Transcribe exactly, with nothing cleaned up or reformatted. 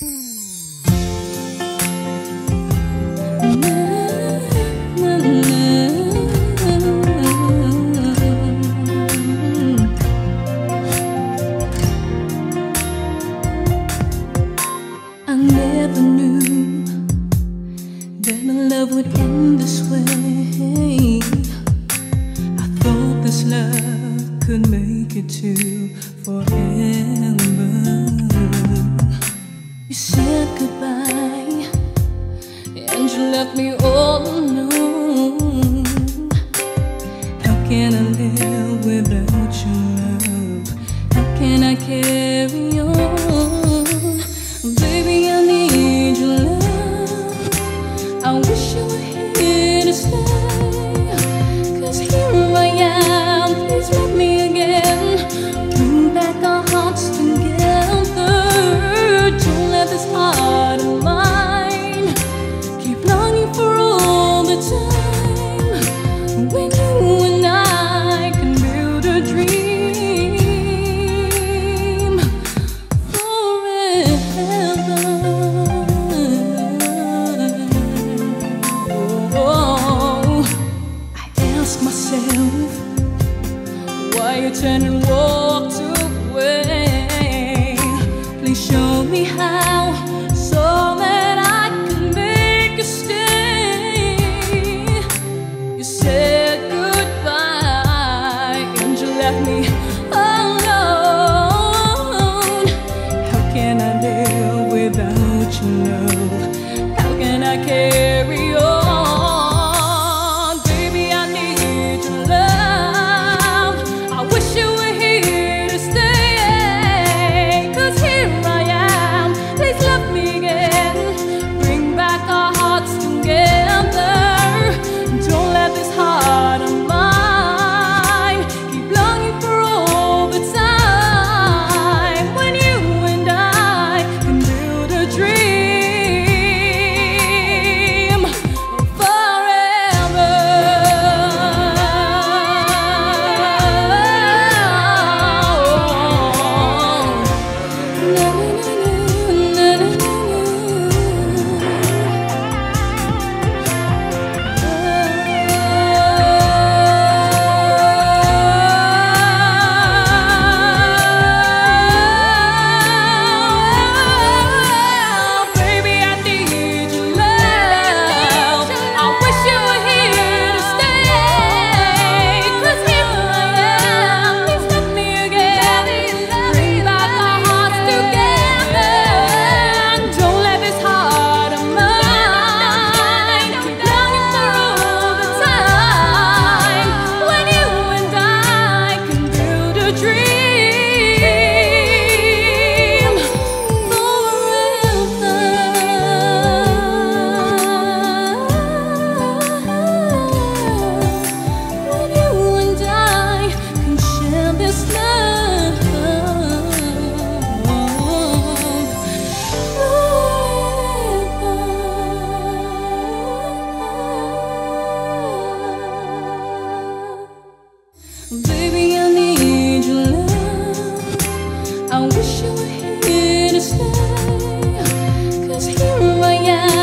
I wish you were here to stay, 'cause here I am.